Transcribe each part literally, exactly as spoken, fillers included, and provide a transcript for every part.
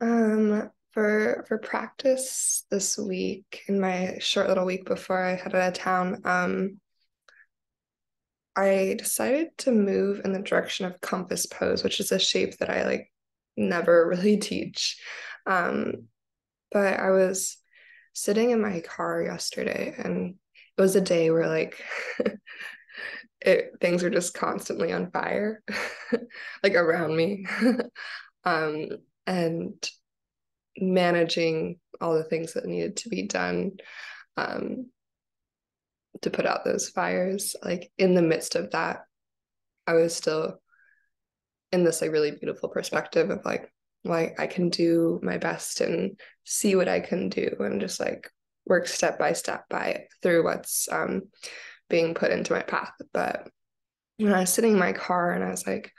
Um, for for practice this week, in my short little week before I headed out of town, um, I decided to move in the direction of compass pose, which is a shape that I like never really teach. Um, but I was sitting in my car yesterday, and it was a day where like it things were just constantly on fire, like around me. um, and managing all the things that needed to be done um, to put out those fires, like in the midst of that, I was still in this like really beautiful perspective of like, like I can do my best and see what I can do and just like work step by step by through what's um, being put into my path. But when I was sitting in my car and I was like,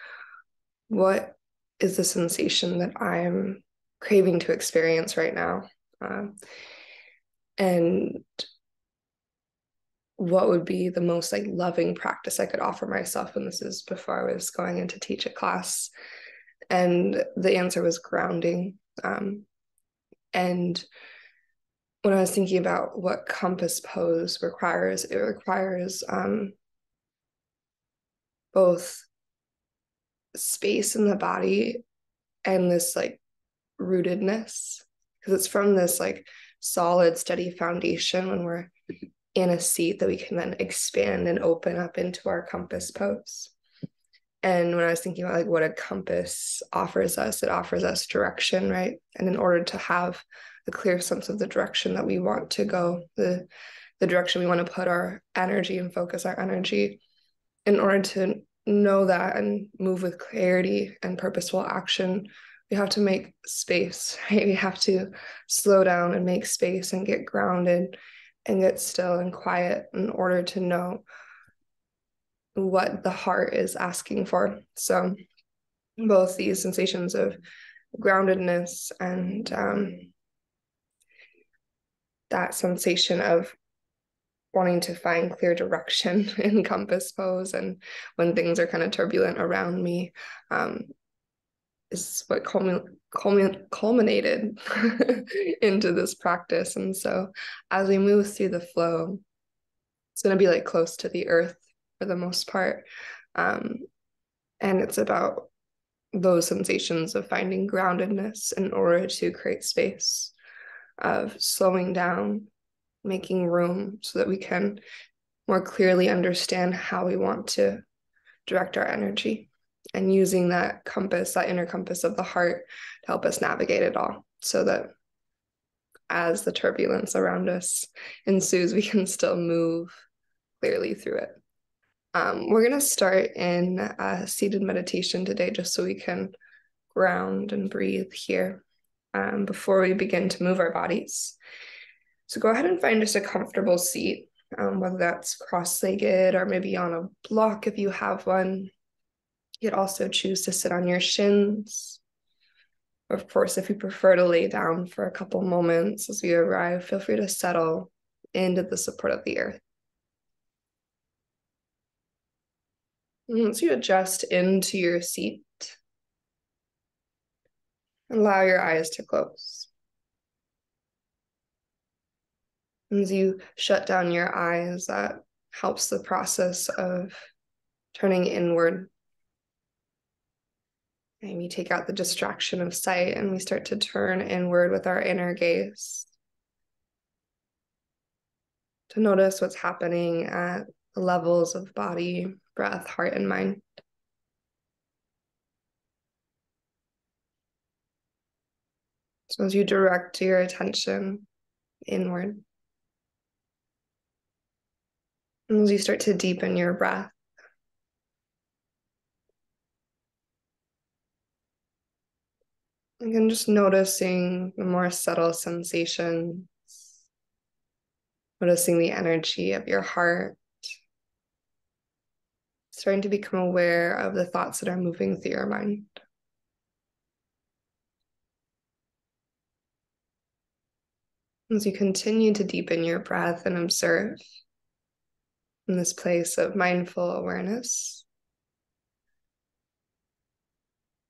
what is the sensation that I'm craving to experience right now? Um, and what would be the most like loving practice I could offer myself? And this is before I was going in to teach a class. And the answer was grounding. Um, and when I was thinking about what compass pose requires, it requires um, both space in the body and this like rootedness, because it's from this like solid, steady foundation when we're in a seat that we can then expand and open up into our compass pose. And when I was thinking about like what a compass offers us, it offers us direction, right? And in order to have a clear sense of the direction that we want to go, the the direction we want to put our energy and focus our energy, in order to know that and move with clarity and purposeful action, we have to make space, right? We have to slow down and make space and get grounded and get still and quiet in order to know what the heart is asking for. So both these sensations of groundedness and um, that sensation of wanting to find clear direction in compass pose and when things are kind of turbulent around me um, is what culmin- culmin- culminated into this practice. And so as we move through the flow, it's going to be like close to the earth for the most part. Um, and it's about those sensations of finding groundedness in order to create space, of slowing down, making room so that we can more clearly understand how we want to direct our energy, and using that compass, that inner compass of the heart, to help us navigate it all, so that as the turbulence around us ensues, we can still move clearly through it. Um, we're going to start in uh, seated meditation today, just so we can ground and breathe here um, before we begin to move our bodies. So go ahead and find just a comfortable seat, um, whether that's cross-legged or maybe on a block if you have one. You could also choose to sit on your shins. Of course, if you prefer to lay down for a couple moments as we arrive, feel free to settle into the support of the earth. Once you adjust into your seat, allow your eyes to close. As you shut down your eyes, that helps the process of turning inward. And we take out the distraction of sight and we start to turn inward with our inner gaze, to notice what's happening at the levels of body, breath, heart, and mind. So as you direct your attention inward, and as you start to deepen your breath, again, just noticing the more subtle sensations, noticing the energy of your heart, starting to become aware of the thoughts that are moving through your mind. As you continue to deepen your breath and observe in this place of mindful awareness,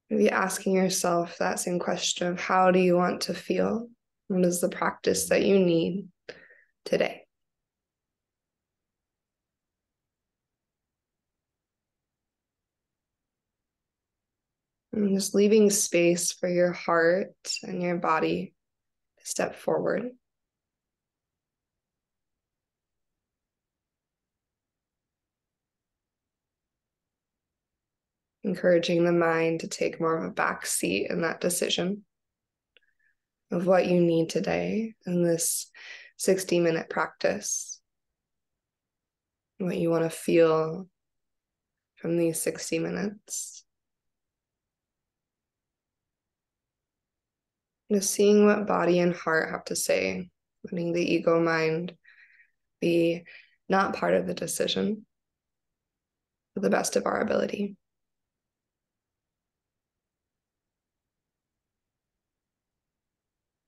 Maybe asking yourself that same question of how do you want to feel? What is the practice that you need today? And just leaving space for your heart and your body to step forward. Encouraging the mind to take more of a back seat in that decision of what you need today in this sixty minute practice. What you want to feel from these sixty minutes. Just seeing what body and heart have to say, letting the ego mind be not part of the decision to the best of our ability.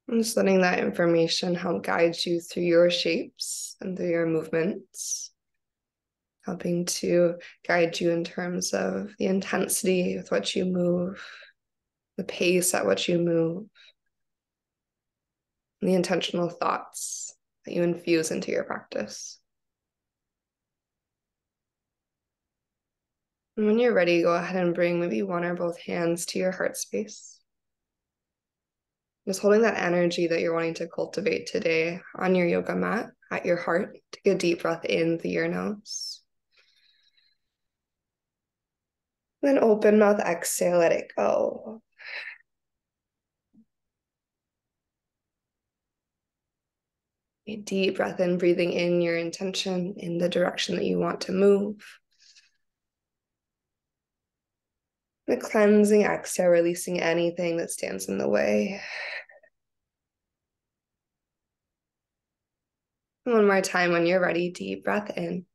And just letting that information help guide you through your shapes and through your movements, helping to guide you in terms of the intensity with which you move, the pace at which you move, the intentional thoughts that you infuse into your practice. And when you're ready, go ahead and bring maybe one or both hands to your heart space. Just holding that energy that you're wanting to cultivate today on your yoga mat at your heart. Take a deep breath in through your nose. Then open mouth, exhale, let it go. Deep breath in, breathing in your intention in the direction that you want to move. The cleansing exhale, releasing anything that stands in the way. One more time when you're ready, deep breath in.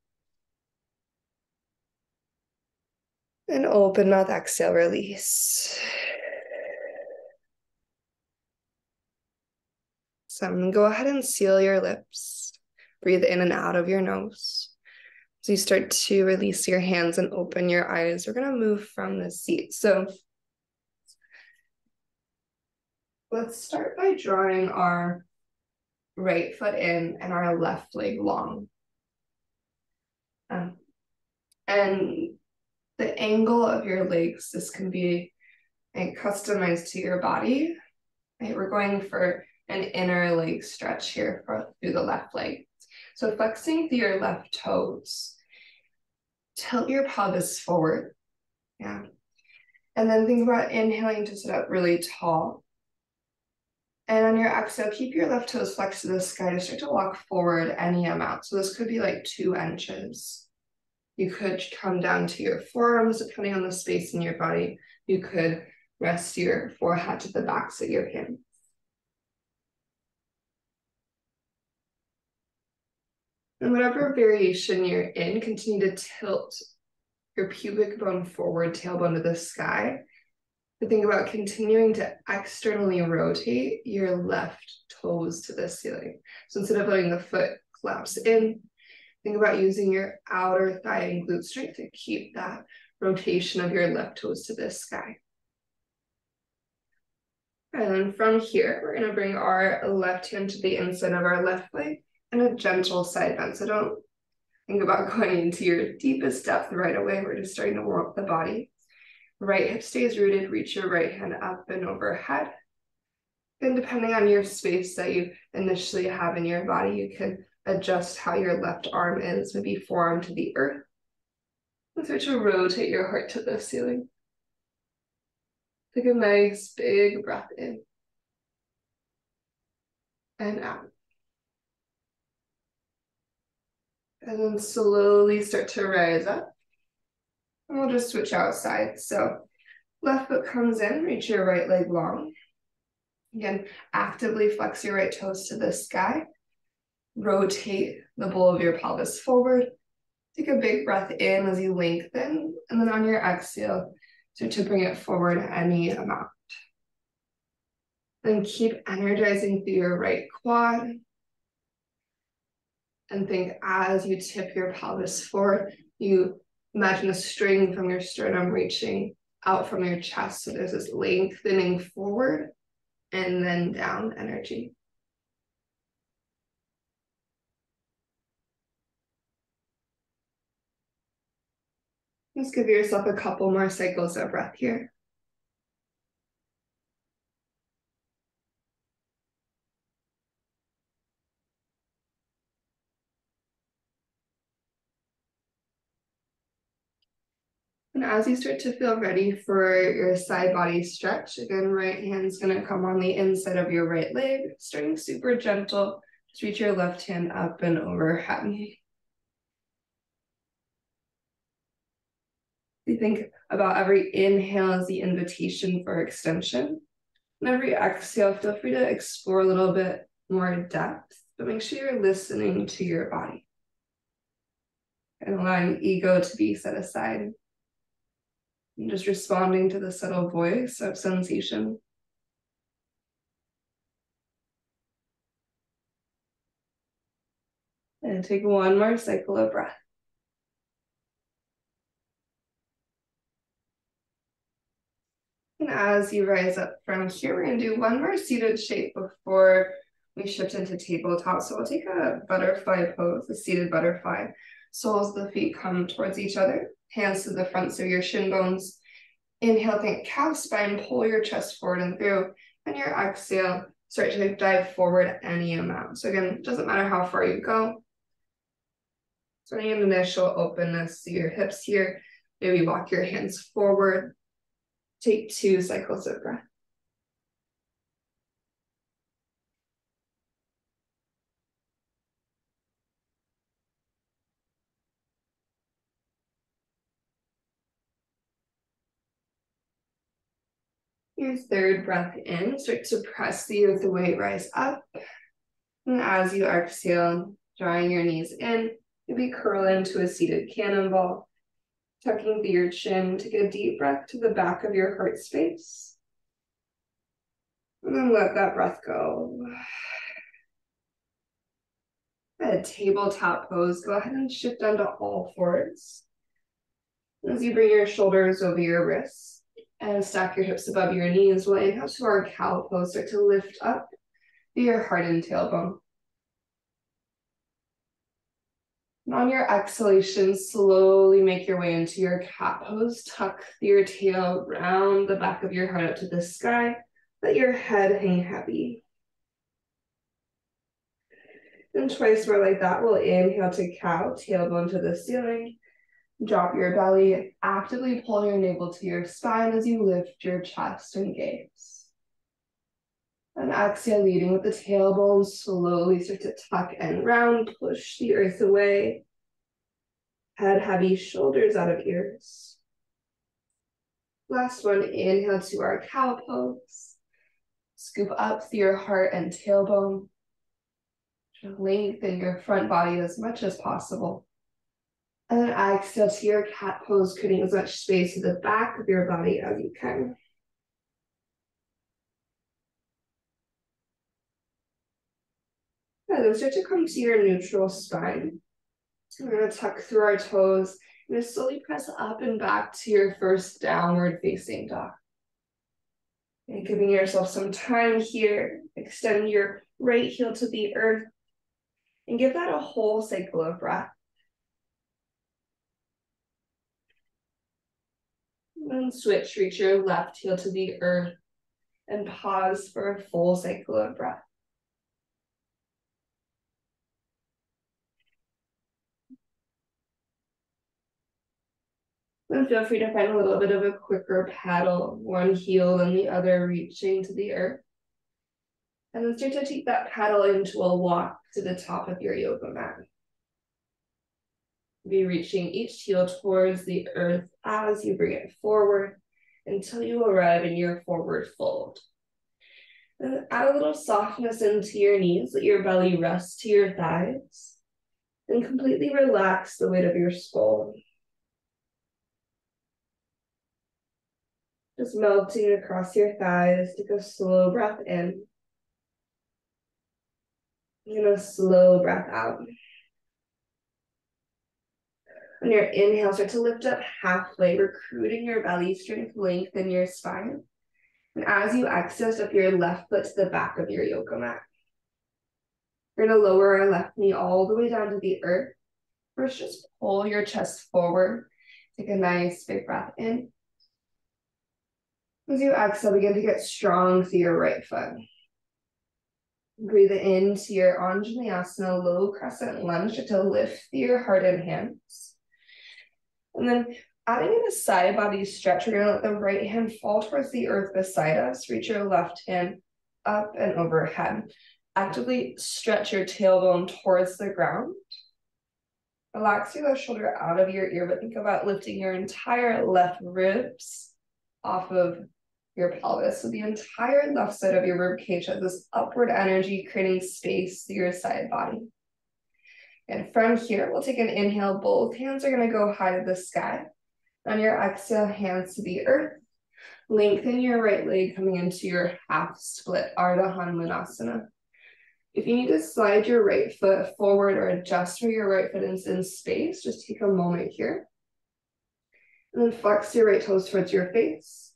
And open mouth, exhale, release. Awesome. Go ahead and seal your lips. Breathe in and out of your nose. As you start to release your hands and open your eyes, we're going to move from the seat. So let's start by drawing our right foot in and our left leg long. Um, and the angle of your legs, this can be like, customized to your body. Right? We're going for an inner leg stretch here for, through the left leg. So flexing through your left toes, tilt your pelvis forward, yeah. And then think about inhaling to sit up really tall. And on your exhale, keep your left toes flexed to the sky to start to walk forward any amount. So this could be like two inches. You could come down to your forearms, depending on the space in your body. You could rest your forehead to the backs of your hands. And whatever variation you're in, continue to tilt your pubic bone forward, tailbone to the sky. But think about continuing to externally rotate your left toes to the ceiling. So instead of letting the foot collapse in, think about using your outer thigh and glute strength to keep that rotation of your left toes to the sky. And then from here, we're going to bring our left hand to the inside of our left leg. And a gentle side bend. So don't think about going into your deepest depth right away. We're just starting to warm up the body. Right hip stays rooted. Reach your right hand up and overhead. Then depending on your space that you initially have in your body, you can adjust how your left arm is, maybe forearm to the earth. And start to rotate your heart to the ceiling. Take a nice big breath in and out. And then slowly start to rise up. And we'll just switch outside. So left foot comes in, reach your right leg long. Again, actively flex your right toes to the sky. Rotate the bowl of your pelvis forward. Take a big breath in as you lengthen. And then on your exhale, start to bring it forward any amount. Then keep energizing through your right quad. And think as you tip your pelvis forward, you imagine a string from your sternum reaching out from your chest. So there's this lengthening forward and then down energy. Just give yourself a couple more cycles of breath here. And as you start to feel ready for your side body stretch, again, right hand's going to come on the inside of your right leg, starting super gentle. Just reach your left hand up and overhead. You think about every inhale as the invitation for extension. And every exhale, feel free to explore a little bit more depth, but make sure you're listening to your body and allowing ego to be set aside. And just responding to the subtle voice of sensation. And take one more cycle of breath. And as you rise up from here, we're going to do one more seated shape before we shift into tabletop. So we'll take a butterfly pose, a seated butterfly. Soles of the feet come towards each other, hands to the front of your shin bones. Inhale, think calf spine, pull your chest forward and through. And your exhale, start to dive forward any amount. So again, it doesn't matter how far you go. Starting an initial openness to your hips here. Maybe walk your hands forward. Take two cycles of breath. Your third breath in, start to press the earth away, rise up. And as you exhale, drawing your knees in, maybe curl into a seated cannonball. Tucking through your chin, take a deep breath to the back of your heart space. And then let that breath go. A tabletop pose, go ahead and shift onto all fours. As you bring your shoulders over your wrists and stack your hips above your knees, we'll inhale to our cow pose, start to lift up through your heart and tailbone. And on your exhalation, slowly make your way into your cat pose. Tuck your tail round the back of your heart up to the sky. Let your head hang heavy. And twice more like that. We'll inhale to cow, tailbone to the ceiling. Drop your belly. Actively pull your navel to your spine as you lift your chest and gaze. And exhale, leading with the tailbone, slowly start to tuck and round, push the earth away. Head heavy, shoulders out of ears. Last one, inhale to our cow pose. Scoop up through your heart and tailbone. Lengthen your front body as much as possible. And then exhale to your cat pose, creating as much space to the back of your body as you can. Then start to come to your neutral spine. We're going to tuck through our toes and just slowly press up and back to your first downward facing dog. And giving yourself some time here, extend your right heel to the earth and give that a whole cycle of breath. And then switch, reach your left heel to the earth and pause for a full cycle of breath. And feel free to find a little bit of a quicker paddle, one heel than the other, reaching to the earth. And then start to take that paddle into a walk to the top of your yoga mat. Be reaching each heel towards the earth as you bring it forward until you arrive in your forward fold. Then add a little softness into your knees, let your belly rest to your thighs, and completely relax the weight of your skull. Just melting across your thighs, take a slow breath in and a slow breath out. On your inhale, start to lift up halfway, recruiting your belly strength, lengthen your spine. And as you exhale, step your left foot to the back of your yoga mat. We're going to lower our left knee all the way down to the earth. First, just pull your chest forward. Take a nice big breath in. As you exhale, begin to get strong through your right foot. Breathe in to your anjaneyasana, low crescent lunge, to lift through your heart and hands. And then adding in a side body stretch, we're going to let the right hand fall towards the earth beside us. Reach your left hand up and overhead. Actively stretch your tailbone towards the ground. Relax your left shoulder out of your ear, but think about lifting your entire left ribs off of your pelvis. So the entire left side of your rib cage has this upward energy, creating space through your side body. And from here, we'll take an inhale. Both hands are going to go high to the sky. On your exhale, hands to the earth. Lengthen your right leg, coming into your half split Ardha Hanumanasana. If you need to slide your right foot forward or adjust where your right foot is in space, just take a moment here. And then flex your right toes towards your face.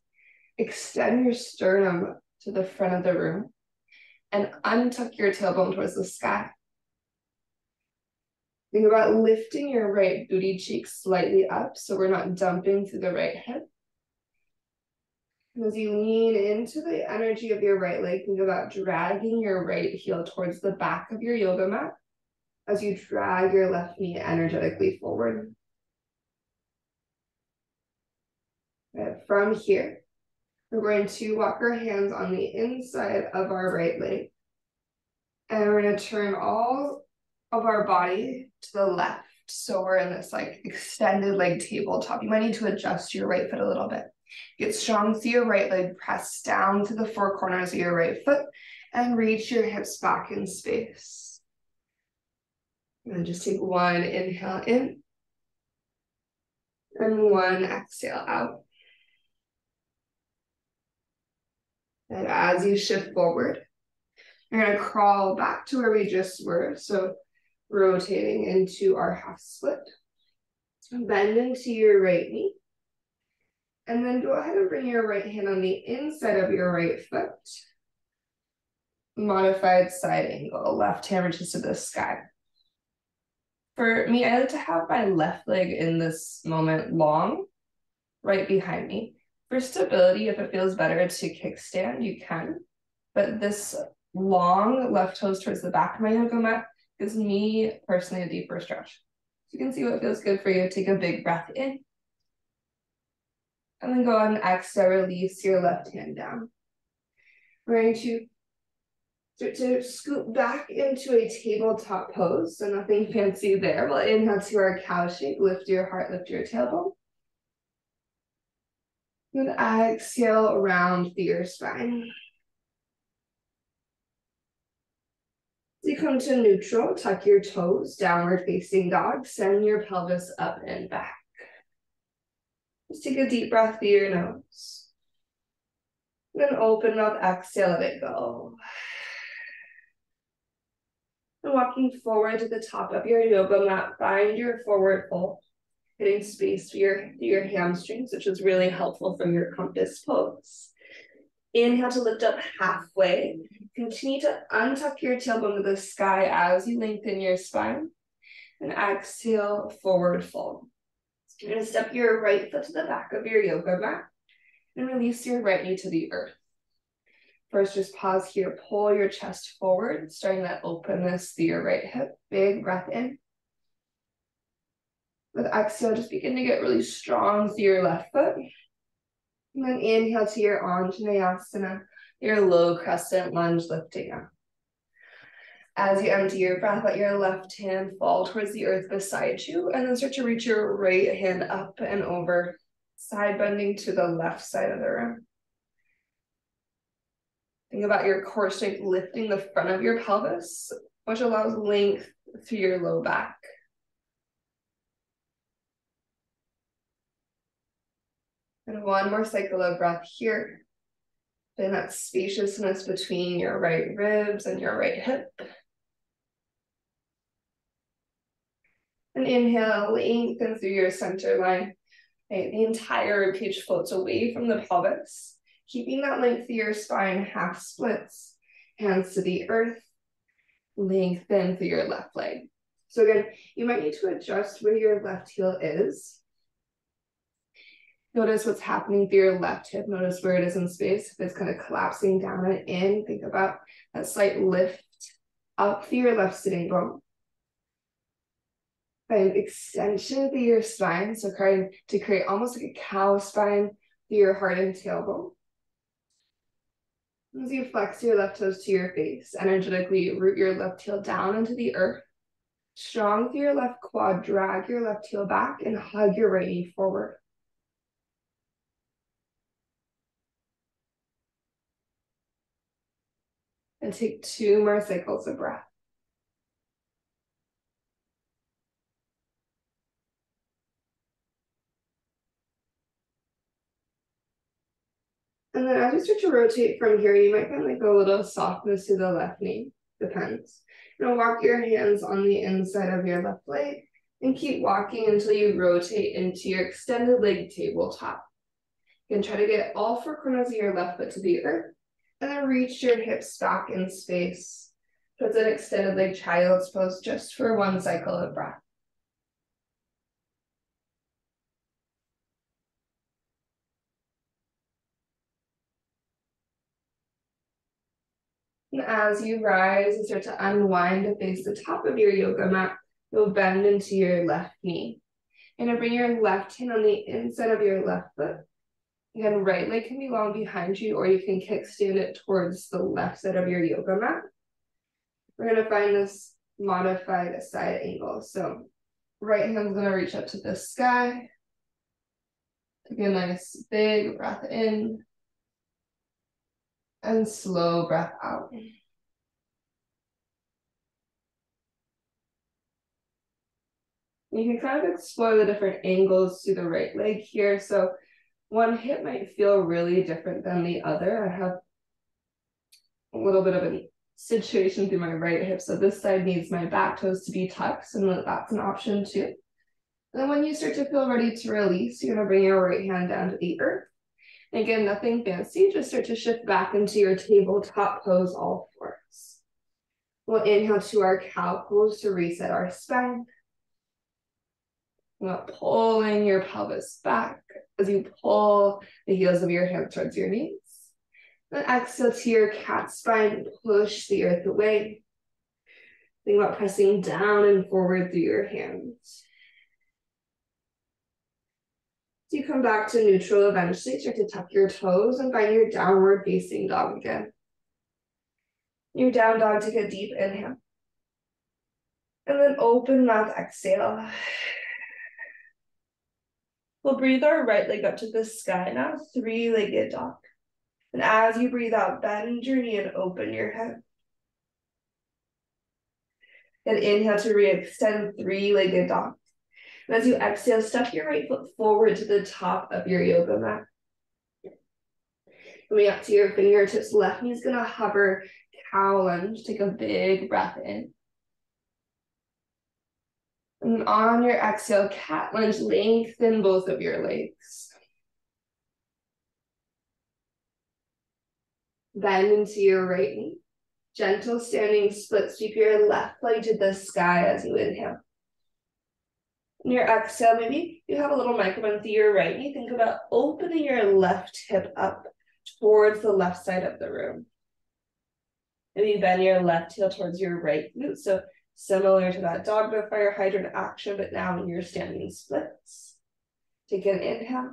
Extend your sternum to the front of the room and untuck your tailbone towards the sky. Think about lifting your right booty cheek slightly up so we're not dumping through the right hip. And as you lean into the energy of your right leg, think about dragging your right heel towards the back of your yoga mat as you drag your left knee energetically forward. And from here, we're going to walk our hands on the inside of our right leg. And we're going to turn all of our body to the left. So we're in this like extended leg tabletop. You might need to adjust your right foot a little bit. Get strong through your right leg, press down to the four corners of your right foot, and reach your hips back in space. And then just take one inhale in, and one exhale out. And as you shift forward, you're going to crawl back to where we just were. So rotating into our half split. Bend into your right knee. And then go ahead and bring your right hand on the inside of your right foot. Modified side angle. Left hand reaches to the sky. For me, I like to have my left leg in this moment long, right behind me. For stability, if it feels better to kickstand, you can. But this long left toes towards the back of my yoga mat gives me personally a deeper stretch. So you can see what feels good for you. Take a big breath in. And then go on and exhale, release your left hand down. We're going to start to scoop back into a tabletop pose. So nothing fancy there. We'll inhale to our cow shape. Lift your heart, lift your tailbone. And exhale, round through your spine. So you come to neutral, tuck your toes, downward facing dog, send your pelvis up and back. Just take a deep breath through your nose. Then open mouth, exhale, let it go. And walking forward to the top of your yoga mat, find your forward fold. Getting space through your, through your hamstrings, which is really helpful for your compass pose. Inhale to lift up halfway. Continue to untuck your tailbone to the sky as you lengthen your spine. And exhale, forward fold. So you're going to step your right foot to the back of your yoga mat and release your right knee to the earth. First, just pause here. Pull your chest forward, starting that openness through your right hip. Big breath in. With exhale, just begin to get really strong through your left foot. And then inhale to your anjaneyasana, your low crescent lunge, lifting up. As you empty your breath, let your left hand fall towards the earth beside you, and then start to reach your right hand up and over, side bending to the left side of the room. Think about your core strength lifting the front of your pelvis, which allows length through your low back. And one more cycle of breath here. Then that spaciousness between your right ribs and your right hip. And inhale, lengthen through your center line. Right, the entire ribcage floats away from the pelvis, keeping that length through your spine, half splits, hands to the earth, lengthen through your left leg. So again, you might need to adjust where your left heel is. Notice what's happening through your left hip. Notice where it is in space. If it's kind of collapsing down and in, think about that slight lift up through your left sitting bone. Find extension through your spine. So trying to create almost like a cow spine through your heart and tailbone. As you flex your left toes to your face, energetically root your left heel down into the earth. Strong through your left quad, drag your left heel back and hug your right knee forward. And take two more cycles of breath. And then as you start to rotate from here, you might find like a little softness to the left knee, depends. Now walk your hands on the inside of your left leg and keep walking until you rotate into your extended leg tabletop. You can try to get all four corners of your left foot to the earth and then reach your hips back in space. Put an extended leg child's pose just for one cycle of breath. And as you rise and start to unwind to face the top of your yoga mat, you'll bend into your left knee. And bring your left hand on the inside of your left foot. Again, right leg can be long behind you, or you can kickstand it towards the left side of your yoga mat. We're going to find this modified side angle. So right hand's going to reach up to the sky. Take a nice big breath in. And slow breath out. You can kind of explore the different angles to the right leg here. So one hip might feel really different than the other. I have a little bit of a situation through my right hip. So this side needs my back toes to be tucked, and that's an option too. And then when you start to feel ready to release, you're going to bring your right hand down to the earth. Again, nothing fancy, just start to shift back into your tabletop pose, all fours. We'll inhale to our cow pose to reset our spine. Now pulling your pelvis back as you pull the heels of your hands towards your knees. Then exhale to your cat spine, push the earth away. Think about pressing down and forward through your hands. So you come back to neutral eventually, start to tuck your toes and find your downward facing dog again. Your down dog, take a deep inhale. And then open mouth exhale. We'll breathe our right leg up to the sky now, three-legged dog. And as you breathe out, bend your knee and open your head. And inhale to re-extend three-legged dog. And as you exhale, step your right foot forward to the top of your yoga mat. Coming up to your fingertips, left knee is going to hover, cow lunge. Take a big breath in. And on your exhale, cat lunge, lengthen both of your legs. Bend into your right knee. Gentle standing split, sweep your left leg to the sky as you inhale. In your exhale, maybe you have a little micro-bend through your right knee. Think about opening your left hip up towards the left side of the room. Maybe bend your left heel towards your right glute. So similar to that dog to fire hydrant action, but now in your standing splits. Take an inhale.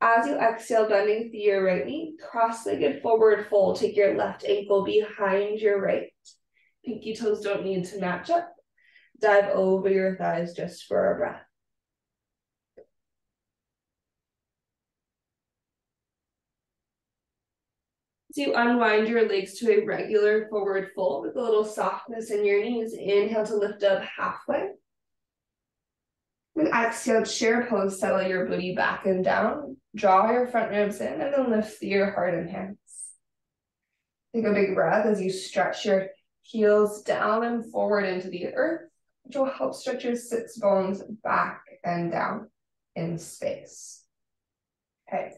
As you exhale, bending through your right knee, cross-legged forward fold. Take your left ankle behind your right. Pinky toes don't need to match up. Dive over your thighs just for a breath. So you unwind your legs to a regular forward fold with a little softness in your knees. Inhale to lift up halfway. And exhale, chair pose, settle your booty back and down. Draw your front ribs in and then lift through your heart and hands. Take a big breath as you stretch your heels down and forward into the earth. which will help stretch your sits bones back and down in space. Okay,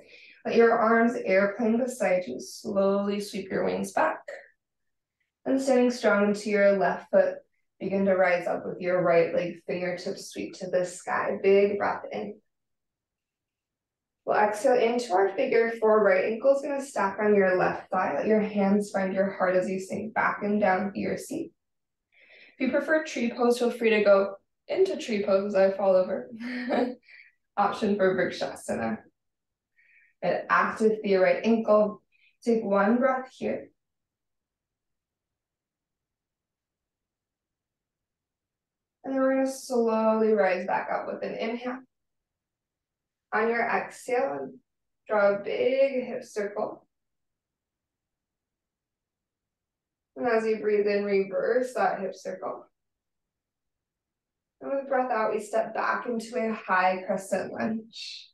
let your arms airplane beside you. Slowly sweep your wings back. And standing strong into your left foot, begin to rise up with your right leg, fingertips sweep to the sky. Big breath in. We'll exhale into our figure four. Right ankle's gonna stack on your left thigh. Let your hands find your heart as you sink back and down to your seat. If you prefer tree pose, feel free to go into tree pose as I fall over. Option for Vrikshasana. And active with your right ankle. Take one breath here. And then we're gonna slowly rise back up with an inhale. On your exhale, draw a big hip circle. And as you breathe in, reverse that hip circle. And with breath out, we step back into a high crescent lunge.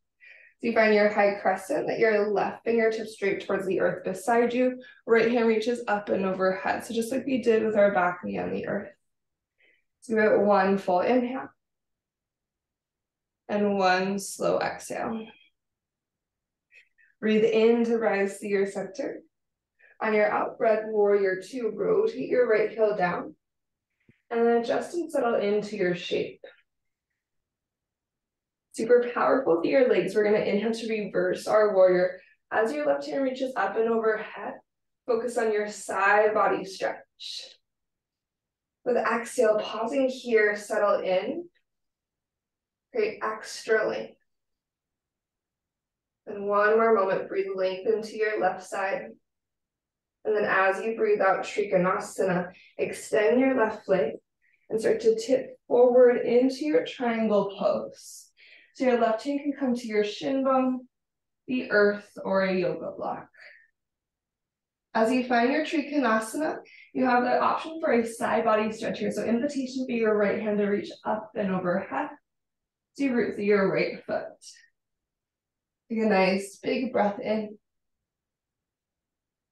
So you find your high crescent, let your left fingertip straight towards the earth beside you. Right hand reaches up and overhead. So just like we did with our back knee on the earth. So give it one full inhale and one slow exhale. Breathe in to rise to your center. On your out breath, warrior two, rotate your right heel down and then adjust and settle into your shape. Super powerful through your legs. We're gonna inhale to reverse our warrior. As your left hand reaches up and overhead, focus on your side body stretch. With exhale, pausing here, settle in. Create extra length. And one more moment, breathe lengthen to your left side. And then as you breathe out, Trikonasana, extend your left leg and start to tip forward into your triangle pose. So your left hand can come to your shin bone, the earth, or a yoga block. As you find your Trikonasana, you have the option for a side body stretch here. So invitation for your right hand to reach up and overhead. So you root through your right foot. Take a nice big breath in.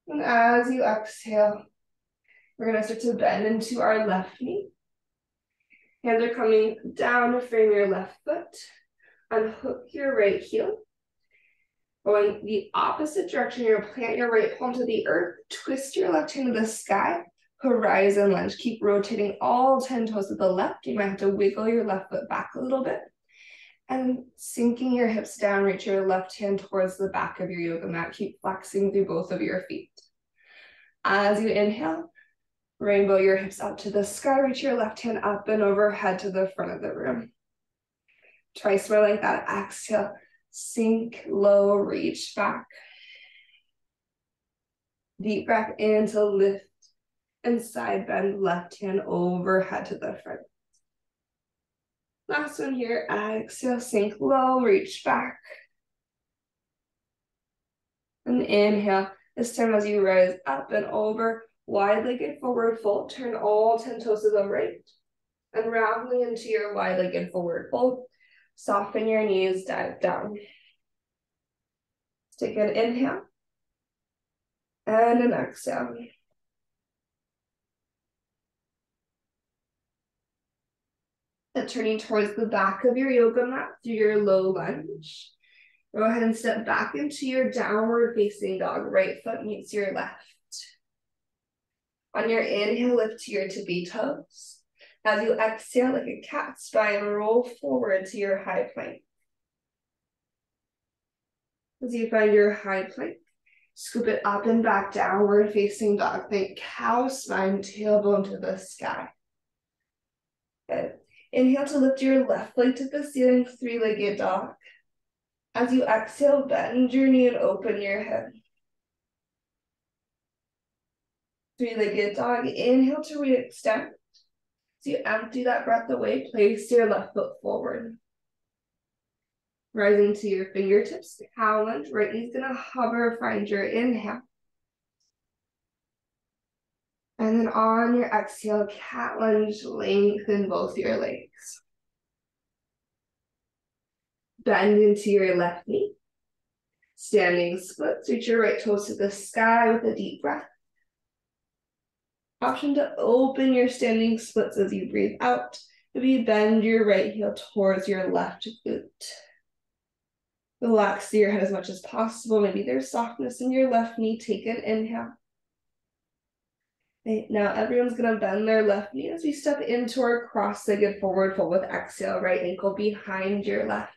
And as you exhale, we're gonna start to bend into our left knee. Hands are coming down to frame your left foot. Unhook your right heel. Going the opposite direction, you're gonna plant your right palm to the earth, twist your left hand to the sky, horizon lunge. Keep rotating all ten toes to the left. You might have to wiggle your left foot back a little bit. And sinking your hips down, reach your left hand towards the back of your yoga mat. Keep flexing through both of your feet. As you inhale, rainbow your hips up to the sky, reach your left hand up and overhead to the front of the room. Twice more like that. Exhale. Sink low, reach back. Deep breath in to lift and side bend, left hand overhead to the front. Last one here, exhale, sink low, reach back. And inhale, this time as you rise up and over, wide-legged forward fold, turn all ten toes to the right and roundly into your wide-legged forward fold. Soften your knees, dive down. Take an inhale and an exhale. And turning towards the back of your yoga mat through your low lunge. Go ahead and step back into your downward facing dog. Right foot meets your left. On your inhale, lift to your tippy toes. As you exhale like a cat's spine, roll forward to your high plank. As you find your high plank, scoop it up and back, downward facing dog. Think cow spine, tailbone to the sky. Good. Inhale to lift your left leg to the ceiling, three-legged dog. As you exhale, bend your knee and open your hip. Three-legged dog. Inhale to re-extend. So you empty that breath away, place your left foot forward. Rising to your fingertips, cow lunge, right knee's gonna hover, find your inhale. And then on your exhale, cat lunge, lengthen both your legs. Bend into your left knee. Standing splits, reach your right toes to the sky with a deep breath. Option to open your standing splits as you breathe out. Maybe bend your right heel towards your left glute. Relax your head as much as possible. Maybe there's softness in your left knee. Take an inhale. Now everyone's going to bend their left knee as we step into our cross-legged forward fold with exhale, right ankle behind your left.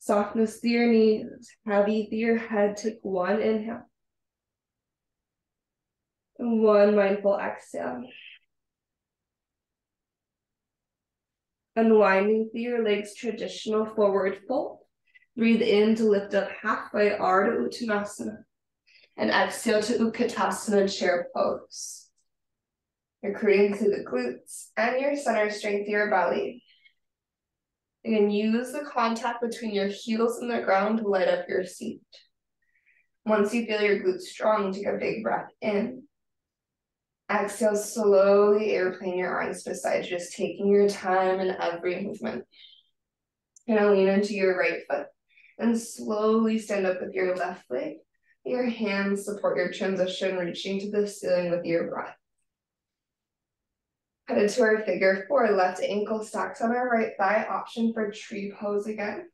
Softness through your knees, heavy through your head. Take one inhale. One mindful exhale. Unwinding through your legs, traditional forward fold. Breathe in to lift up halfway, Ardha Uttanasana. And exhale to Utkatasana chair pose. Recruiting through the glutes and your center strength, your belly. Again, use the contact between your heels and the ground to light up your seat. Once you feel your glutes strong, take a big breath in. Exhale, slowly airplane your arms beside you, just taking your time in every movement. You're gonna lean into your right foot and slowly stand up with your left leg. Your hands support your transition, reaching to the ceiling with your breath. Headed to our figure four, left ankle stacks on our right thigh, option for tree pose again.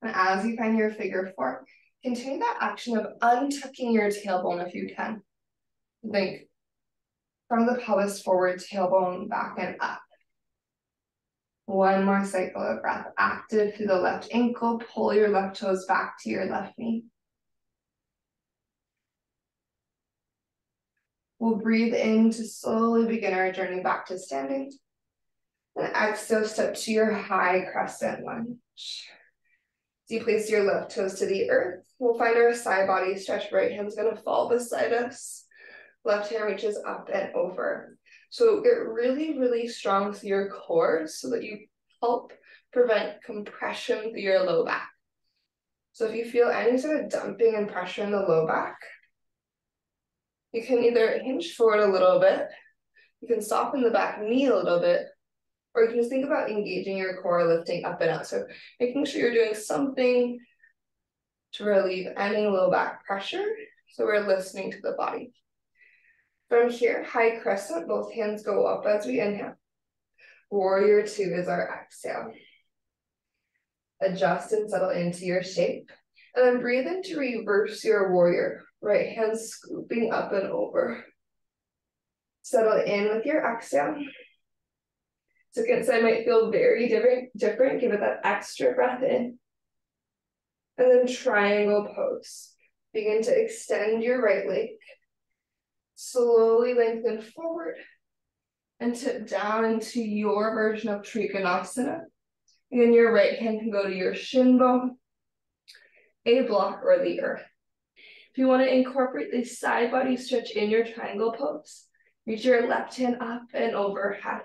And as you find your figure four, continue that action of untucking your tailbone if you can. Think from the pelvis forward, tailbone back and up. One more cycle of breath, active through the left ankle, pull your left toes back to your left knee. We'll breathe in to slowly begin our journey back to standing. And exhale, step to your high crescent lunge. As you place your left toes to the earth, we'll find our side body stretch. Right hand's gonna fall beside us. Left hand reaches up and over. So get really, really strong through your core so that you help prevent compression through your low back. So if you feel any sort of dumping and pressure in the low back, you can either hinge forward a little bit, you can soften the back knee a little bit, or you can just think about engaging your core, lifting up and out. So making sure you're doing something to relieve any low back pressure. So we're listening to the body. From here, high crescent, both hands go up as we inhale. Warrior two is our exhale. Adjust and settle into your shape. And then breathe in to reverse your warrior. Right hand scooping up and over. Settle in with your exhale. Second side might feel very different, different. Give it that extra breath in. And then triangle pose. Begin to extend your right leg. Slowly lengthen forward and tip down into your version of Trikonasana. Again, your right hand can go to your shin bone, a block, or the earth. If you want to incorporate the side body stretch in your triangle pose, reach your left hand up and overhead.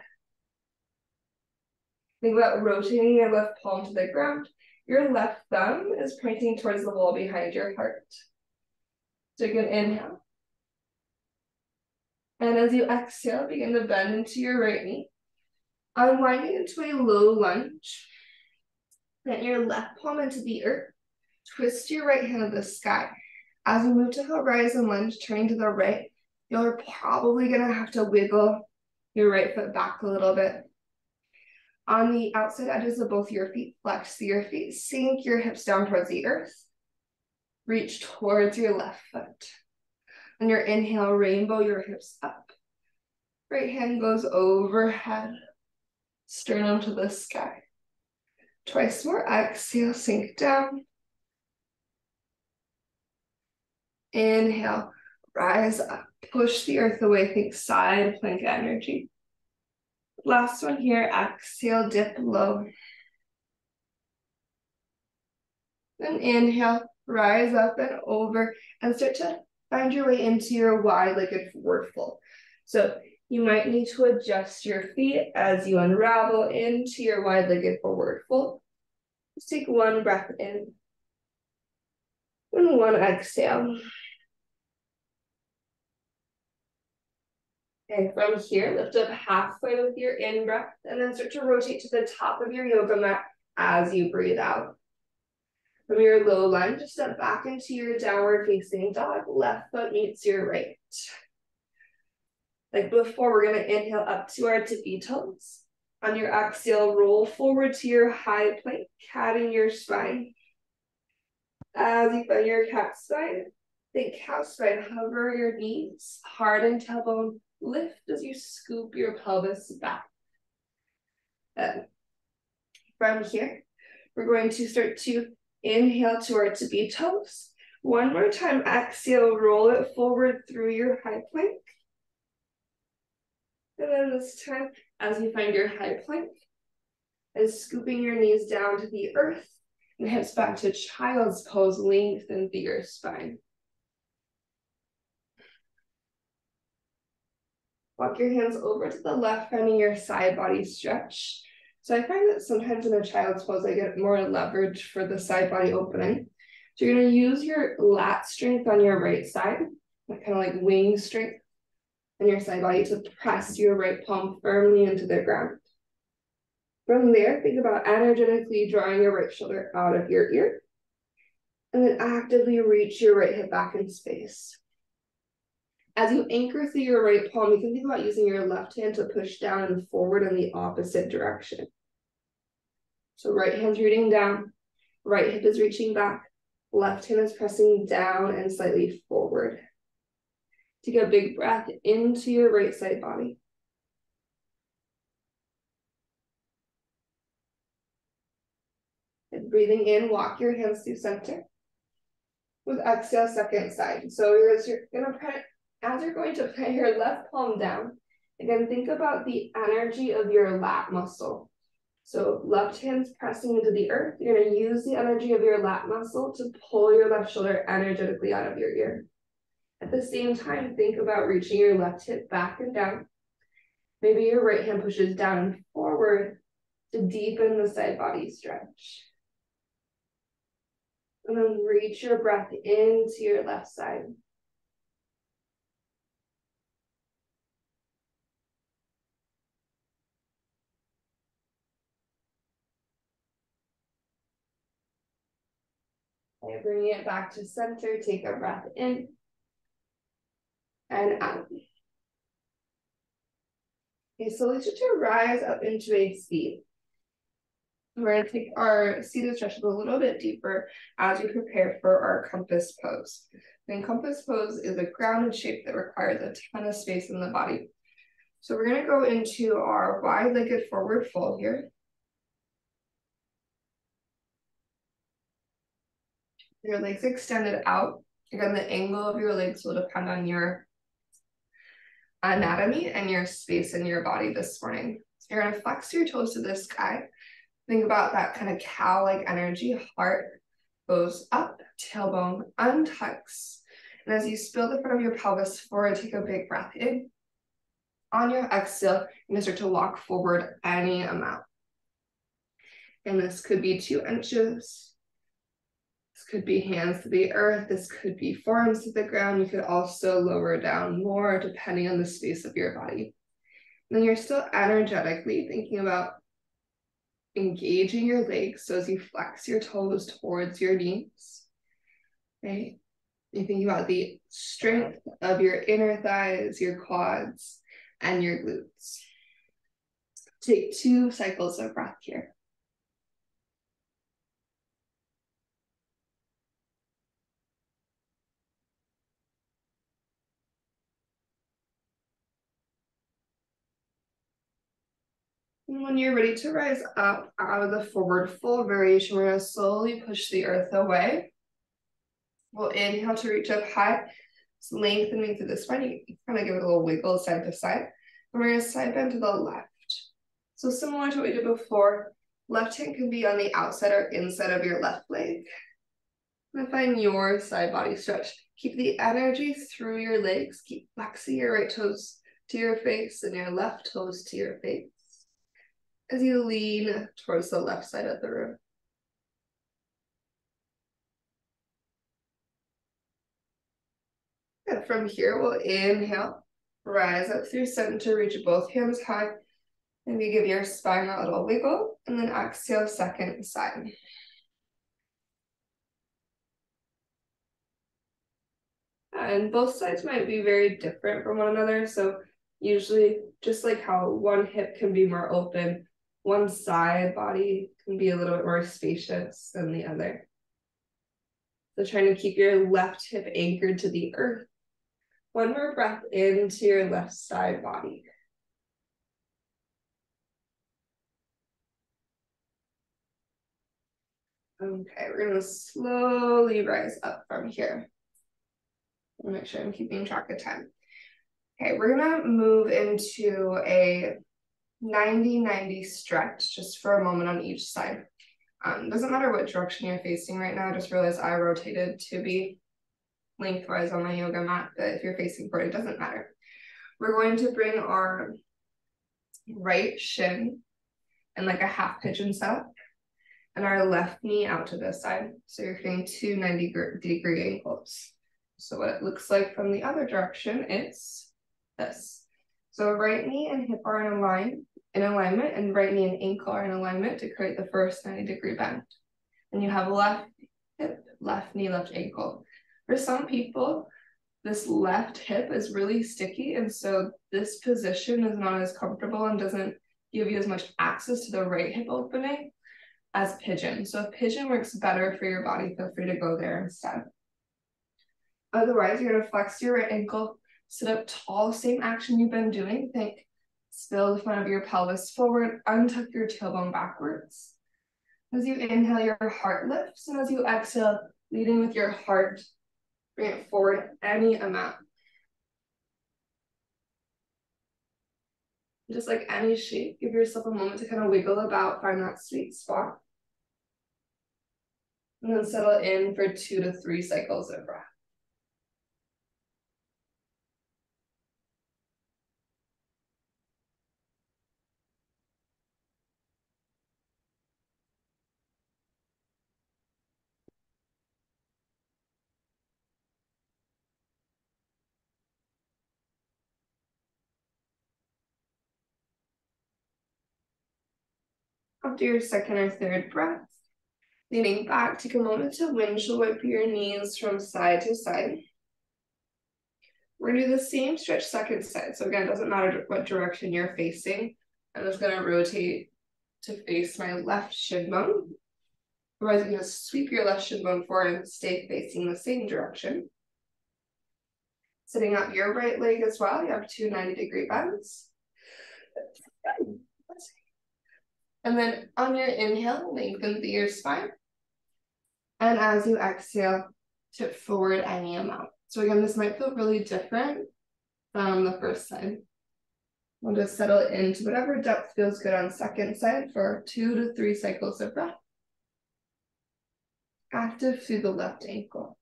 Think about rotating your left palm to the ground. Your left thumb is pointing towards the wall behind your heart. Take an inhale. And as you exhale, begin to bend into your right knee. Unwinding into a low lunge. Plant your left palm into the earth. Twist your right hand to the sky. As we move to horizon lunge, turning to the right, you're probably going to have to wiggle your right foot back a little bit. On the outside edges of both your feet, flex your feet, sink your hips down towards the earth. Reach towards your left foot. On your inhale, rainbow your hips up. Right hand goes overhead, sternum to the sky. Twice more, exhale, sink down. Inhale, rise up, push the earth away, think side plank energy. Last one here, exhale, dip low. Then inhale, rise up and over, and start to find your way into your wide-legged forward fold. So you might need to adjust your feet as you unravel into your wide-legged forward fold. Just take one breath in and one exhale. Okay, from here, lift up halfway with your in-breath and then start to rotate to the top of your yoga mat as you breathe out. From your low lunge, just step back into your downward facing dog. Left foot meets your right. Like before, we're going to inhale up to our tippy toes. On your exhale, roll forward to your high plank, cat in your spine. As you find your cat spine, think cow spine, hover your knees, harden tailbone, lift as you scoop your pelvis back. And from here, we're going to start to inhale to our tippy toes. One more time, exhale, roll it forward through your high plank. And then this time, as you find your high plank, and scooping your knees down to the earth, and hips back to child's pose, lengthen through your spine. Walk your hands over to the left, finding your side body stretch. So I find that sometimes in a child's pose, I get more leverage for the side body opening. So you're gonna use your lat strength on your right side, like kind of like wing strength on your side body to press your right palm firmly into the ground. From there, think about energetically drawing your right shoulder out of your ear, and then actively reach your right hip back in space. As you anchor through your right palm, you can think about using your left hand to push down and forward in the opposite direction. So right hand's rooting down, right hip is reaching back, left hand is pressing down and slightly forward. Take a big breath into your right side body. And breathing in, walk your hands through center. With exhale, second side. So you're gonna press. As you're going to put your left palm down, again, think about the energy of your lat muscle. So left hand's pressing into the earth. You're going to use the energy of your lat muscle to pull your left shoulder energetically out of your ear. At the same time, think about reaching your left hip back and down. Maybe your right hand pushes down and forward to deepen the side body stretch. And then reach your breath into your left side. Okay, bring it back to center, take a breath in and out. Okay, so let's just rise up into a seat. We're going to take our seated stretches a little bit deeper as we prepare for our compass pose. And compass pose is a grounded shape that requires a ton of space in the body. So we're going to go into our wide-legged forward fold here. Your legs extended out. Again, the angle of your legs will depend on your anatomy and your space in your body this morning. So you're going to flex your toes to the sky. Think about that kind of cow-like energy. Heart goes up, tailbone untucks. And as you spill the front of your pelvis forward, take a big breath in. On your exhale, you're going to start to walk forward any amount. And this could be two inches. This could be hands to the earth. This could be forearms to the ground. You could also lower down more depending on the space of your body. And then you're still energetically thinking about engaging your legs. So as you flex your toes towards your knees, right? You're thinking about the strength of your inner thighs, your quads, and your glutes. Take two cycles of breath here. And when you're ready to rise up out of the forward fold variation, we're going to slowly push the earth away. We'll inhale to reach up high, just lengthening through the spine. You kind of give it a little wiggle side to side. And we're going to side bend to the left. So similar to what we did before, left hand can be on the outside or inside of your left leg. And find your side body stretch. Keep the energy through your legs. Keep flexing your right toes to your face and your left toes to your face. As you lean towards the left side of the room. And from here, we'll inhale, rise up through center, reach both hands high, and you give your spine a little wiggle, and then exhale, second side. And both sides might be very different from one another, so usually just like how one hip can be more open, one side body can be a little bit more spacious than the other. So trying to keep your left hip anchored to the earth. One more breath into your left side body. Okay, we're gonna slowly rise up from here. Make sure I'm keeping track of time. Okay, we're gonna move into a ninety ninety stretch just for a moment on each side. Um, doesn't matter what direction you're facing right now. I just realized I rotated to be lengthwise on my yoga mat, but if you're facing forward, it doesn't matter. We're going to bring our right shin in like a half pigeon set and our left knee out to this side. So you're getting two ninety degree ankles. So what it looks like from the other direction is this. So right knee and hip are in, align, in alignment, and right knee and ankle are in alignment to create the first ninety degree bend. And you have left hip, left knee, left ankle. For some people, this left hip is really sticky, and so this position is not as comfortable and doesn't give you as much access to the right hip opening as pigeon. So if pigeon works better for your body, feel free to go there instead. Otherwise, you're gonna flex your right ankle, sit up tall, same action you've been doing. Think, spill the front of your pelvis forward, untuck your tailbone backwards. As you inhale, your heart lifts, and as you exhale, leading with your heart, bring it forward any amount. Just like any shape, give yourself a moment to kind of wiggle about, find that sweet spot. And then settle in for two to three cycles of breath. After your second or third breath, leaning back, take a moment to windshield wipe your knees from side to side. We're going to do the same stretch second side. So again, it doesn't matter what direction you're facing. I'm just going to rotate to face my left shin bone. Otherwise, I'm going to sweep your left shin bone forward and stay facing the same direction. Sitting up your right leg as well. You have two ninety degree bends. And then on your inhale, lengthen through your spine. And as you exhale, tip forward any amount. So again, this might feel really different from the first side. We'll just settle into whatever depth feels good on second side for two to three cycles of breath. Active through the left ankle.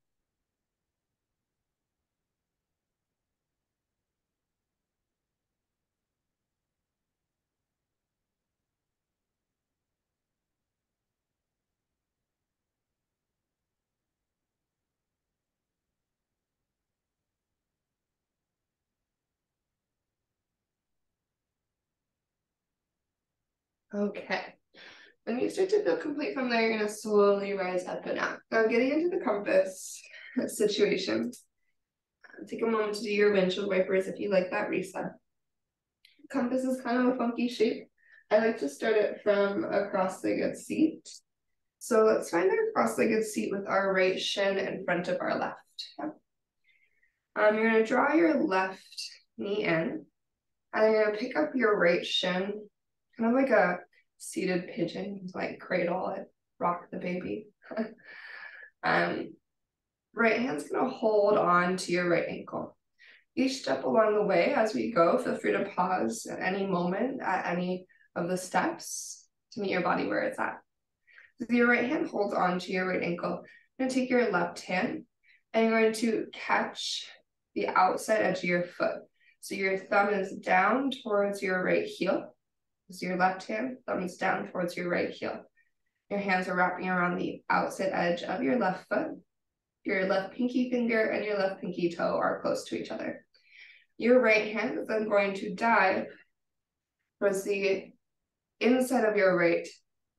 Okay, when you start to feel complete from there, you're going to slowly rise up and out. Now getting into the compass situation, take a moment to do your windshield wipers if you like that reset. Compass is kind of a funky shape. I like to start it from a cross-legged seat. So let's find our cross-legged seat with our right shin in front of our left. Yep. Um, you're going to draw your left knee in, and you're going to pick up your right shin, kind of like a seated pigeon, like cradle it, rock the baby. um, right hand's gonna hold on to your right ankle. Each step along the way as we go, feel free to pause at any moment at any of the steps to meet your body where it's at. So your right hand holds on to your right ankle. You're gonna take your left hand and you're going to catch the outside edge of your foot. So your thumb is down towards your right heel. So your left hand, thumbs down towards your right heel. Your hands are wrapping around the outside edge of your left foot. Your left pinky finger and your left pinky toe are close to each other. Your right hand is then going to dive towards the inside of your right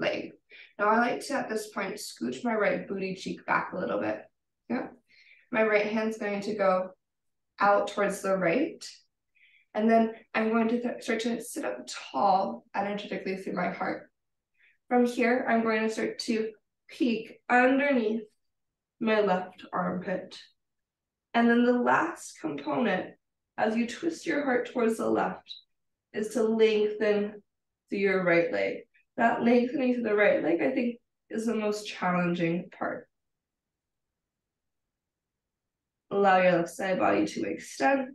leg. Now I like to, at this point, scooch my right booty cheek back a little bit. Yeah. My right hand's going to go out towards the right. And then I'm going to th- start to sit up tall energetically through my heart. From here, I'm going to start to peek underneath my left armpit. And then the last component, as you twist your heart towards the left, is to lengthen through your right leg. That lengthening through the right leg, I think, is the most challenging part. Allow your left side body to extend.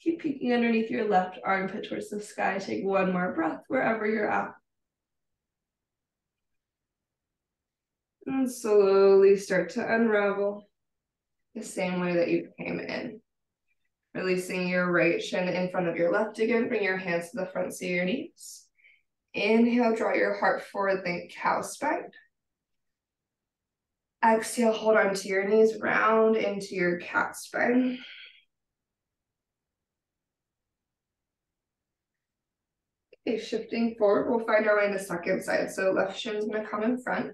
Keep peeking underneath your left armpit towards the sky. Take one more breath wherever you're at. And slowly start to unravel the same way that you came in. Releasing your right shin in front of your left again. Bring your hands to the front of your knees. Inhale, draw your heart forward, think cow spine. Exhale, hold onto your knees, round into your cat spine. Okay, shifting forward, we'll find our way to the second side. So left shin is going to come in front.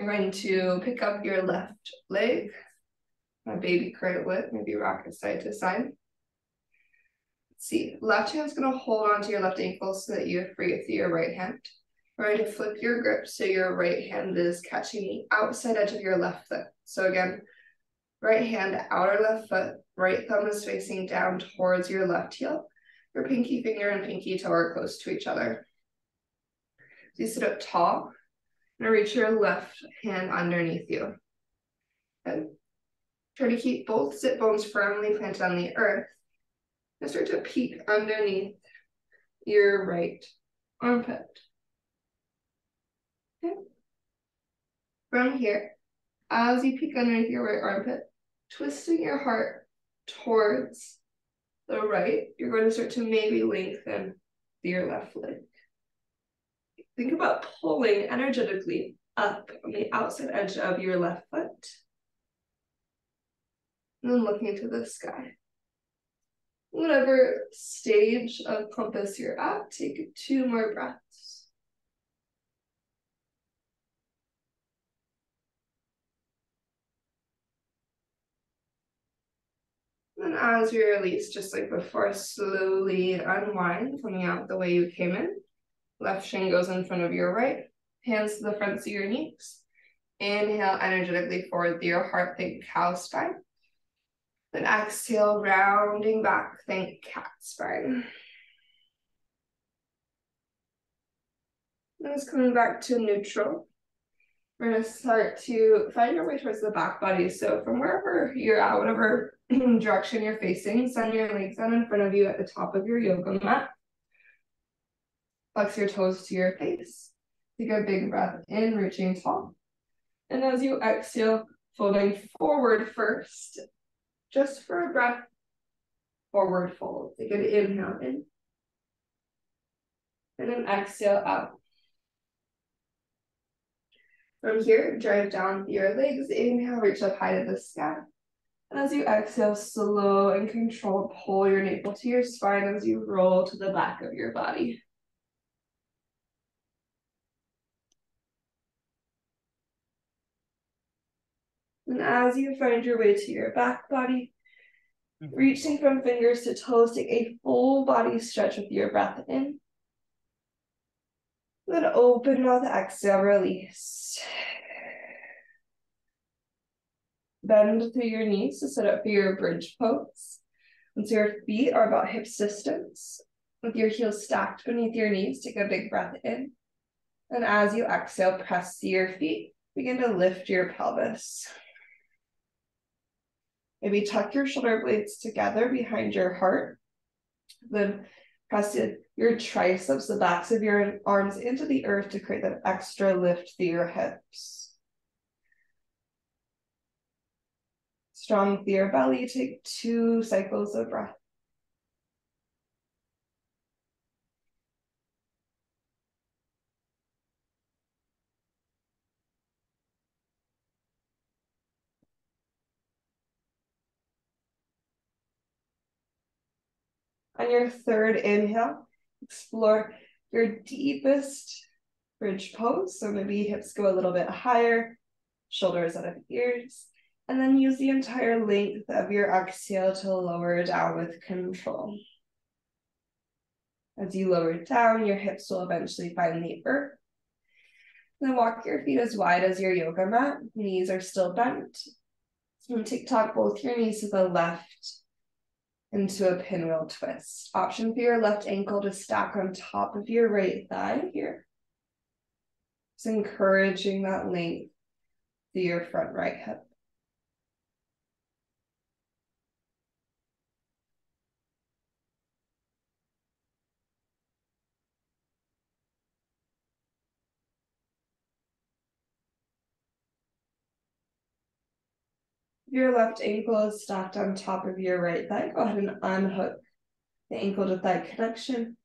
I'm going to pick up your left leg. My baby cradle, maybe rock it side to side. Let's see, left hand's gonna hold onto your left ankle so that you have free through your right hand. We're going to flip your grip so your right hand is catching the outside edge of your left foot. So again, right hand, outer left foot, right thumb is facing down towards your left heel. Your pinky finger and pinky toe are close to each other. So you sit up tall and reach your left hand underneath you. Good. Try to keep both sit bones firmly planted on the earth. And start to peek underneath your right armpit. Okay. From here, as you peek underneath your right armpit, twisting your heart towards the right, you're going to start to maybe lengthen your left leg. Think about pulling energetically up on the outside edge of your left foot. And then looking to the sky. Whatever stage of compass you're at, take two more breaths. And as we release, just like before, slowly unwind, coming out the way you came in. Left shin goes in front of your right, hands to the fronts of your knees. Inhale energetically forward through your heart, think cow spine. Then exhale, rounding back, think cat spine. Then it's coming back to neutral. We're gonna start to find your way towards the back body. So from wherever you're at, whatever direction you're facing, send your legs down in front of you at the top of your yoga mat. Flex your toes to your face. Take a big breath in, reaching tall. And as you exhale, folding forward first. Just for a breath, forward fold. Take an inhale in. And an exhale out. From here, drive down your legs. Inhale, reach up high to the sky. And as you exhale, slow and controlled, pull your navel to your spine as you roll to the back of your body. And as you find your way to your back body, reaching from fingers to toes, take a full body stretch with your breath in. Then open mouth, exhale, release. Bend through your knees to set up for your bridge pose. Once your feet are about hip distance, with your heels stacked beneath your knees, take a big breath in. And as you exhale, press to your feet, begin to lift your pelvis. Maybe tuck your shoulder blades together behind your heart. Then press your triceps, the backs of your arms into the earth to create that extra lift through your hips. Strong through your belly, take two cycles of breath. On your third inhale, explore your deepest bridge pose. So maybe hips go a little bit higher, shoulders out of ears. And then use the entire length of your exhale to lower down with control. As you lower down, your hips will eventually find the earth. Then walk your feet as wide as your yoga mat. Knees are still bent. And tick-tock both your knees to the left into a pinwheel twist. Option for your left ankle to stack on top of your right thigh here. Just encouraging that length through your front right hip. Your left ankle is stacked on top of your right thigh. Go ahead and unhook the ankle to thigh connection.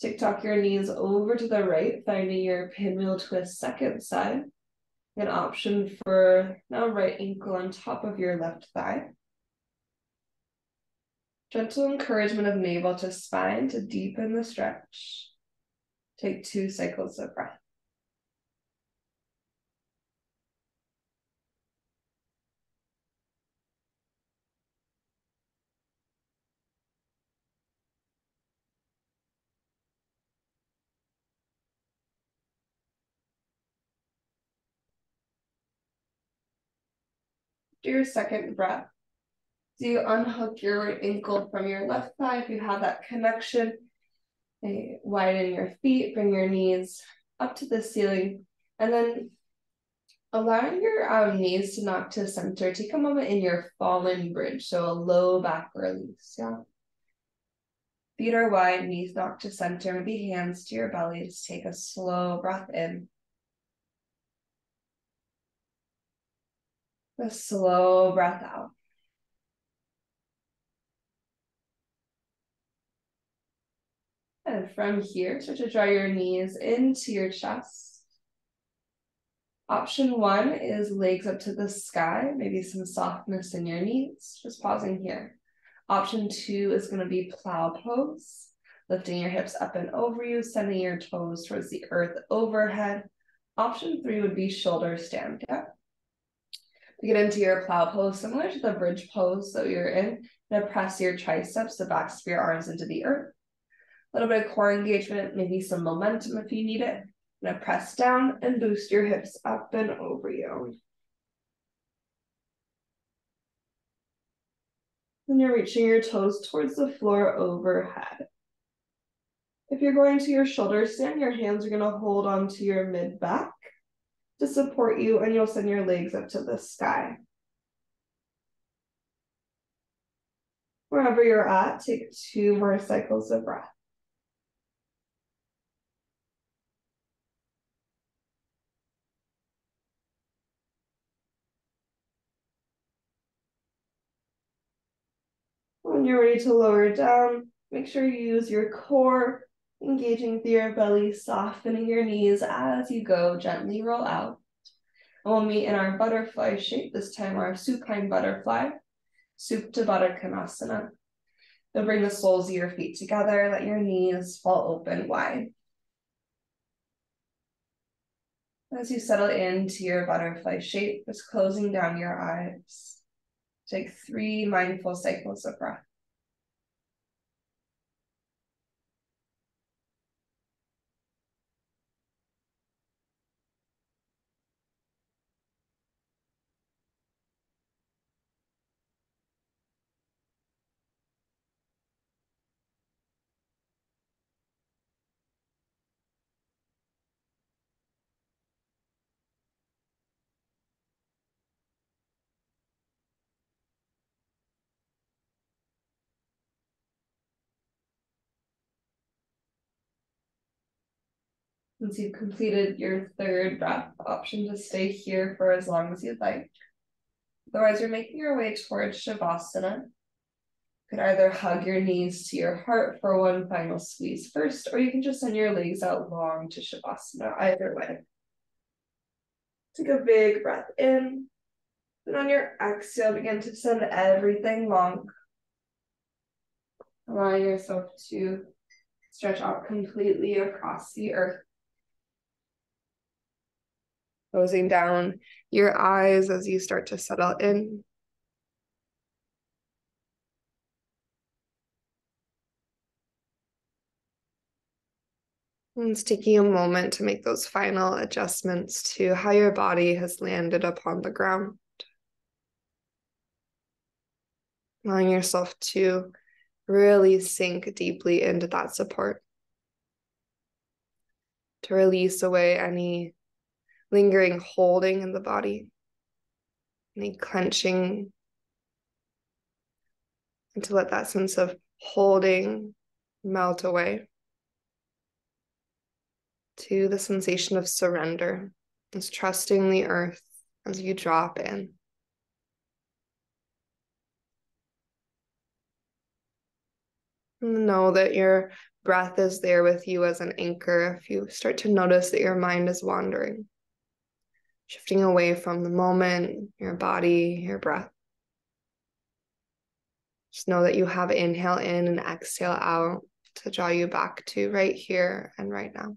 Tick-tock your knees over to the right, finding your pinwheel twist second side. An option for now right ankle on top of your left thigh. Gentle encouragement of navel to spine to deepen the stretch. Take two cycles of breath. Do your second breath. So you unhook your right ankle from your left thigh. If you have that connection, widen your feet, bring your knees up to the ceiling, and then allowing your um, knees to knock to center. Take a moment in your fallen bridge, so a low back release. Yeah. Feet are wide, knees knock to center. Maybe hands to your belly. Just take a slow breath in. A slow breath out. And from here, start to draw your knees into your chest. Option one is legs up to the sky, maybe some softness in your knees, just pausing here. Option two is going to be plow pose, lifting your hips up and over you, sending your toes towards the earth overhead. Option three would be shoulder stand up. Get into your plow pose, similar to the bridge pose that you're in. Now press your triceps, the backs of your arms into the earth. A little bit of core engagement, maybe some momentum if you need it. Now press down and boost your hips up and over you. And you're reaching your toes towards the floor overhead. If you're going to your shoulder stand, your hands are going to hold onto your mid back to support you, and you'll send your legs up to the sky. Wherever you're at, take two more cycles of breath. When you're ready to lower down, make sure you use your core, engaging through your belly, softening your knees as you go, gently roll out. And we'll meet in our butterfly shape, this time our supine butterfly, Supta to Konasana. You'll bring the soles of your feet together, let your knees fall open wide. As you settle into your butterfly shape, just closing down your eyes, take three mindful cycles of breath. Once you've completed your third breath, option to stay here for as long as you'd like. Otherwise, you're making your way towards Shavasana. You could either hug your knees to your heart for one final squeeze first, or you can just send your legs out long to Shavasana, either way. Take a big breath in. Then on your exhale, begin to send everything long. Allow yourself to stretch out completely across the earth. closing down your eyes as you start to settle in. And it's taking a moment to make those final adjustments to how your body has landed upon the ground. Allowing yourself to really sink deeply into that support. To release away any lingering holding in the body, any clenching, and to let that sense of holding melt away to the sensation of surrender, as trusting the earth as you drop in. And know that your breath is there with you as an anchor if you start to notice that your mind is wandering, shifting away from the moment, your body, your breath. Just know that you have inhale in and exhale out to draw you back to right here and right now.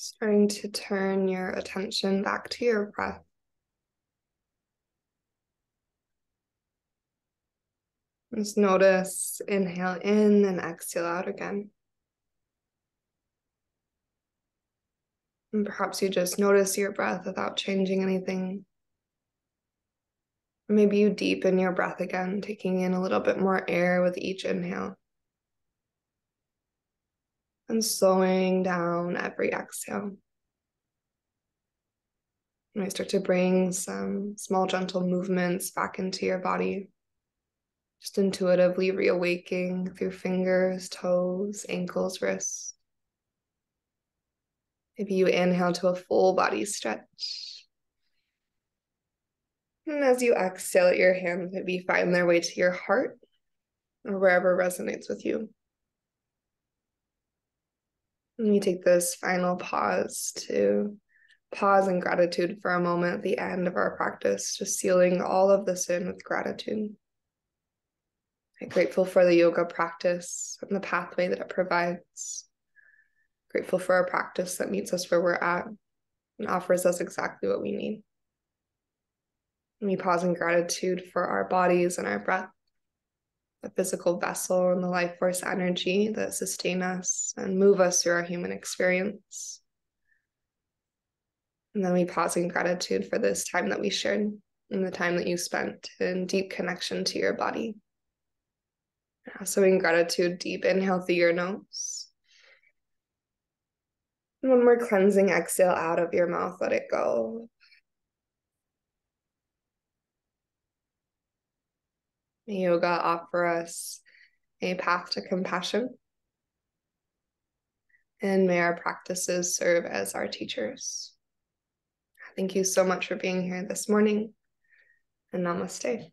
Starting to turn your attention back to your breath. Just notice, inhale in and exhale out again. And perhaps you just notice your breath without changing anything. Maybe you deepen your breath again, taking in a little bit more air with each inhale. And slowing down every exhale. And I start to bring some small, gentle movements back into your body. Just intuitively reawaking through fingers, toes, ankles, wrists. Maybe you inhale to a full body stretch. And as you exhale, your hands maybe find their way to your heart or wherever resonates with you. And you take this final pause to pause in gratitude for a moment at the end of our practice, just sealing all of this in with gratitude. I'm grateful for the yoga practice and the pathway that it provides. Grateful for a practice that meets us where we're at and offers us exactly what we need. And we pause in gratitude for our bodies and our breath, the physical vessel and the life force energy that sustain us and move us through our human experience. And then we pause in gratitude for this time that we shared and the time that you spent in deep connection to your body. So in gratitude, deep inhale through your nose. And one more cleansing exhale out of your mouth, let it go. Yoga offers us a path to compassion. And may our practices serve as our teachers. Thank you so much for being here this morning. And namaste.